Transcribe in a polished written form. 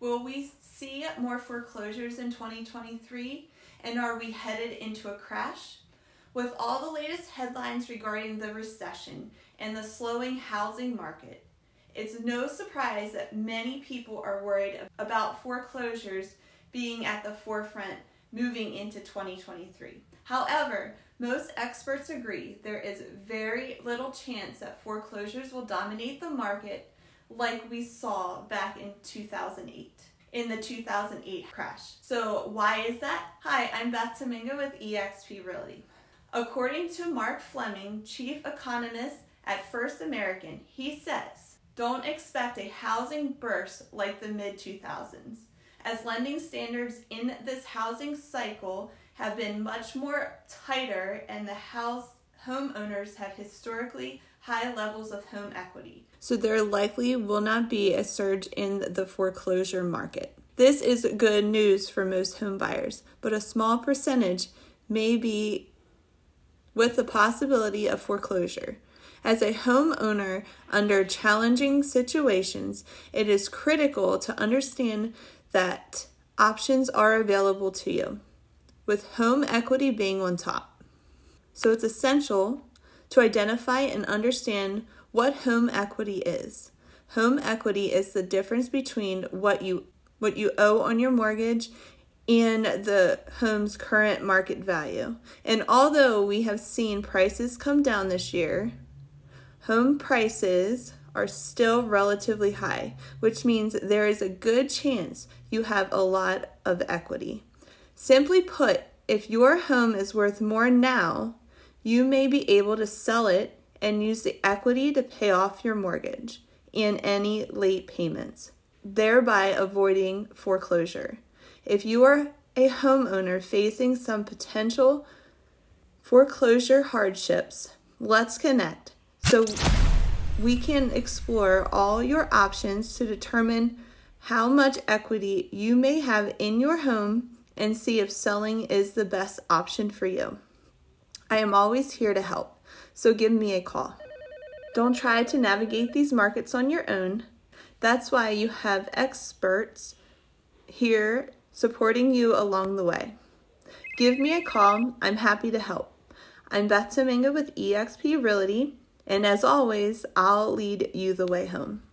Will we see more foreclosures in 2023? And are we headed into a crash? With all the latest headlines regarding the recession and the slowing housing market, it's no surprise that many people are worried about foreclosures being at the forefront moving into 2023. However, most experts agree there is very little chance that foreclosures will dominate the market like we saw back in 2008. In the 2008 crash. So why is that? Hi, I'm Beth Tamminga with eXp Realty. According to Mark Fleming, chief economist at First American, he says, "Don't expect a housing burst like the mid-2000s, as lending standards in this housing cycle have been much more tighter and the homeowners have historically high levels of home equity." So there likely will not be a surge in the foreclosure market. This is good news for most home buyers, but a small percentage may be with the possibility of foreclosure. As a homeowner under challenging situations, it is critical to understand that options are available to you, with home equity being on top. So it's essential to identify and understand what home equity is. Home equity is the difference between what you owe on your mortgage and the home's current market value. And although we have seen prices come down this year, home prices are still relatively high, which means there is a good chance you have a lot of equity. Simply put, if your home is worth more now, you may be able to sell it and use the equity to pay off your mortgage and any late payments, thereby avoiding foreclosure. If you are a homeowner facing some potential foreclosure hardships, let's connect so we can explore all your options to determine how much equity you may have in your home and see if selling is the best option for you. I am always here to help, so give me a call. Don't try to navigate these markets on your own. That's why you have experts here supporting you along the way. Give me a call. I'm happy to help. I'm Beth Tamminga with eXp Realty, and as always, I'll lead you the way home.